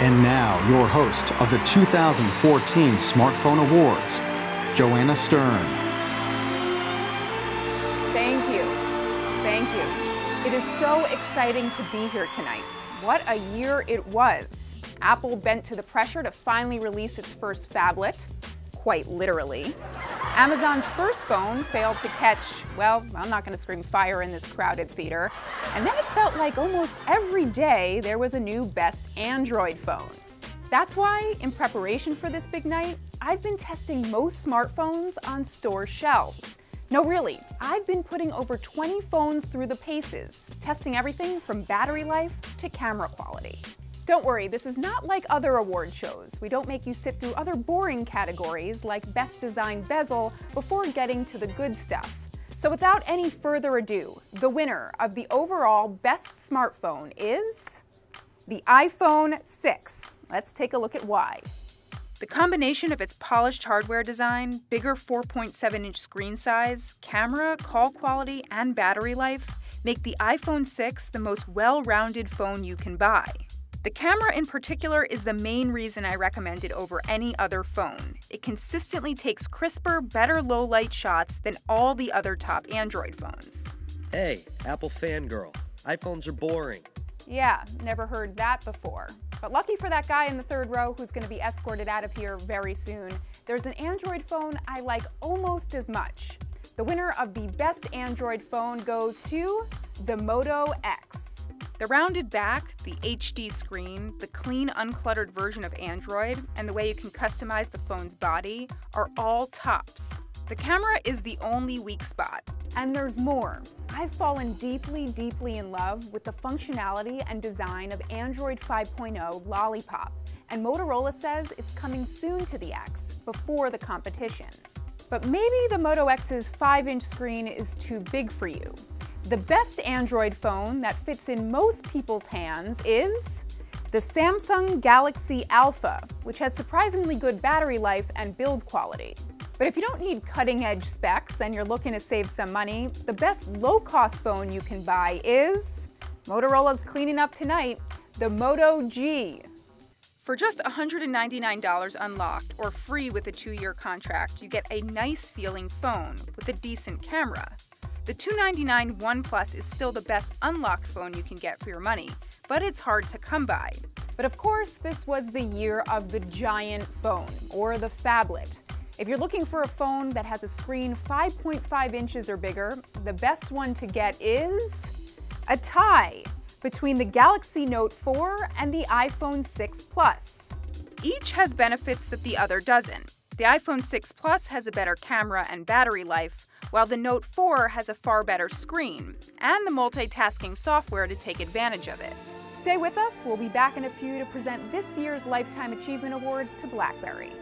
And now, your host of the 2014 Smartphone Awards, Joanna Stern. Thank you. Thank you. It is so exciting to be here tonight. What a year it was. Apple bent to the pressure to finally release its first phablet, quite literally. Amazon's first phone failed to catch, well, I'm not going to scream fire in this crowded theater. And then it felt like almost every day there was a new best Android phone. That's why, in preparation for this big night, I've been testing most smartphones on store shelves. No, really, I've been putting over 20 phones through the paces, testing everything from battery life to camera quality. Don't worry, this is not like other award shows. We don't make you sit through other boring categories like Best Design Bezel before getting to the good stuff. So without any further ado, the winner of the overall Best Smartphone is the iPhone 6. Let's take a look at why. The combination of its polished hardware design, bigger 4.7-inch screen size, camera, call quality, and battery life make the iPhone 6 the most well-rounded phone you can buy. The camera in particular is the main reason I recommend it over any other phone. It consistently takes crisper, better low-light shots than all the other top Android phones. Hey, Apple fangirl. iPhones are boring. Yeah, never heard that before. But lucky for that guy in the third row who's going to be escorted out of here very soon, there's an Android phone I like almost as much. The winner of the Best Android Phone goes to the Moto X. The rounded back, the HD screen, the clean, uncluttered version of Android, and the way you can customize the phone's body are all tops. The camera is the only weak spot. And there's more. I've fallen deeply, deeply in love with the functionality and design of Android 5.0 Lollipop, and Motorola says it's coming soon to the X, before the competition. But maybe the Moto X's 5-inch screen is too big for you. The best Android phone that fits in most people's hands is the Samsung Galaxy Alpha, which has surprisingly good battery life and build quality. But if you don't need cutting-edge specs and you're looking to save some money, the best low-cost phone you can buy is, Motorola's cleaning up tonight, the Moto G. For just $199 unlocked or free with a 2-year contract, you get a nice-feeling phone with a decent camera. The $299 OnePlus is still the best unlocked phone you can get for your money, but it's hard to come by. But of course, this was the year of the giant phone, or the phablet. If you're looking for a phone that has a screen 5.5 inches or bigger, the best one to get is a tie between the Galaxy Note 4 and the iPhone 6 Plus. Each has benefits that the other doesn't. The iPhone 6 Plus has a better camera and battery life, while the Note 4 has a far better screen and the multitasking software to take advantage of it. Stay with us. We'll be back in a few to present this year's Lifetime Achievement Award to BlackBerry.